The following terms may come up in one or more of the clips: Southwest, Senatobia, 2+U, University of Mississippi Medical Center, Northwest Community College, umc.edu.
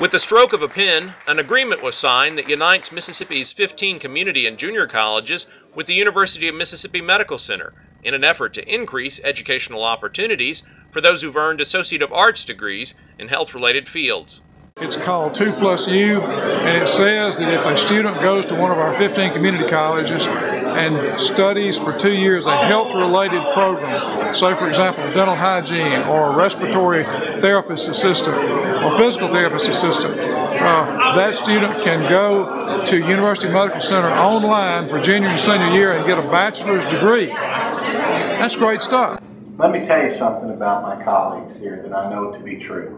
With the stroke of a pen, an agreement was signed that unites Mississippi's 15 community and junior colleges with the University of Mississippi Medical Center in an effort to increase educational opportunities for those who've earned Associate of Arts degrees in health-related fields. It's called 2+U, and it says that if a student goes to one of our 15 community colleges and studies for 2 years a health-related program, say for example dental hygiene or respiratory therapist assistant or physical therapist assistant, that student can go to University Medical Center online for junior and senior year and get a bachelor's degree. That's great stuff. Let me tell you something about my colleagues here that I know to be true.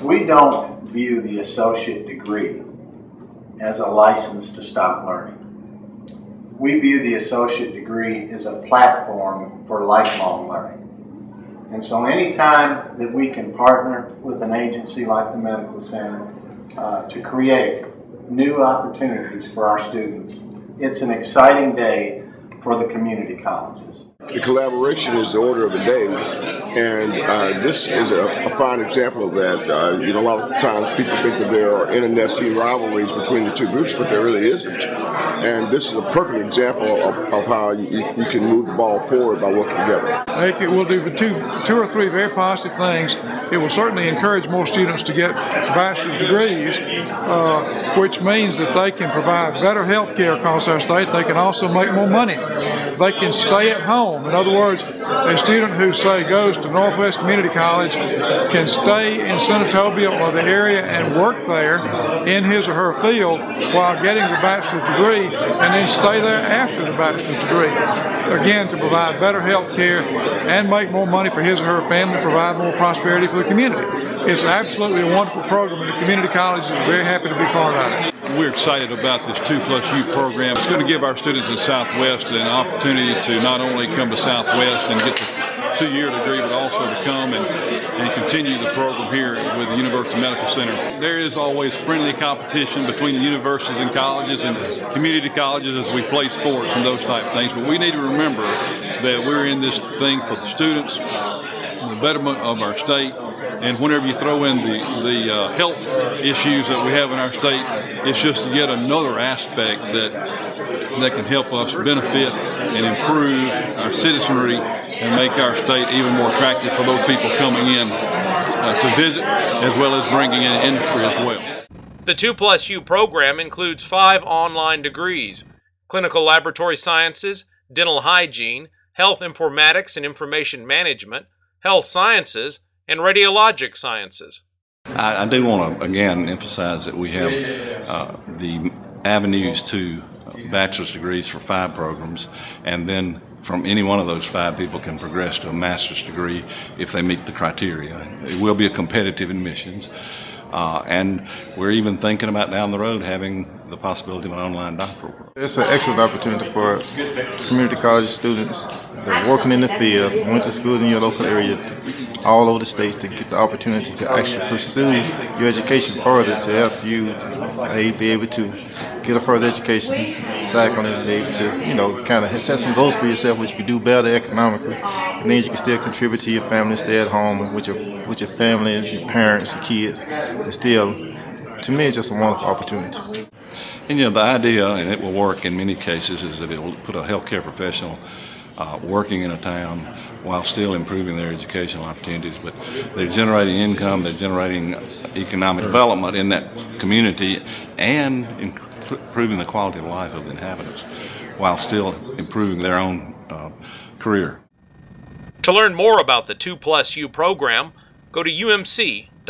We don't view the associate degree as a license to stop learning. We view the associate degree as a platform for lifelong learning. And so anytime that we can partner with an agency like the Medical Center to create new opportunities for our students, it's an exciting day for the community colleges. The collaboration is the order of the day, and this is a fine example of that. A lot of times people think that there are internecine rivalries between the two groups, but there really isn't. And this is a perfect example of how you can move the ball forward by working together. I think it will do two or three very positive things. It will certainly encourage more students to get bachelor's degrees, which means that they can provide better health care across our state. They can also make more money. They can stay at home. In other words, a student who, say, goes to Northwest Community College can stay in Senatobia or the area and work there in his or her field while getting the bachelor's degree, and then stay there after the bachelor's degree, again, to provide better health care and make more money for his or her family, provide more prosperity for the community. It's absolutely a wonderful program, and the community college is very happy to be part of it. We're excited about this 2+U program. It's going to give our students in Southwest an opportunity to not only come to Southwest and get the 2-year degree, but also to come and continue the program here with the University Medical Center. There is always friendly competition between the universities and colleges and community colleges as we play sports and those type of things, but we need to remember that we're in this thing for the students, the betterment of our state, and whenever you throw in the health issues that we have in our state, it's just yet another aspect that can help us benefit and improve our citizenry and make our state even more attractive for those people coming in to visit, as well as bringing in industry as well. The 2+U program includes 5 online degrees: clinical laboratory sciences, dental hygiene, health informatics and information management, health sciences, and radiologic sciences. I do want to again emphasize that we have the avenues to bachelor's degrees for 5 programs, and then from any one of those 5 people can progress to a master's degree if they meet the criteria. It will be a competitive admissions, and we're even thinking about down the road having the possibility of an online doctoral program. It's an excellent opportunity for community college students that are working in the field, went to school in your local area, all over the states, to get the opportunity to actually pursue your education further, to help you be able to get a further education, decide on it, be able to, kind of set some goals for yourself, which you do better economically, and then you can still contribute to your family, stay at home with your family, your parents, your kids, and still, to me, it's just a wonderful opportunity. And the idea, and it will work in many cases, is that it will put a healthcare professional working in a town while still improving their educational opportunities, but they're generating income, they're generating economic development in that community, and improving the quality of life of the inhabitants while still improving their own career. To learn more about the 2+U program, go to umc.edu.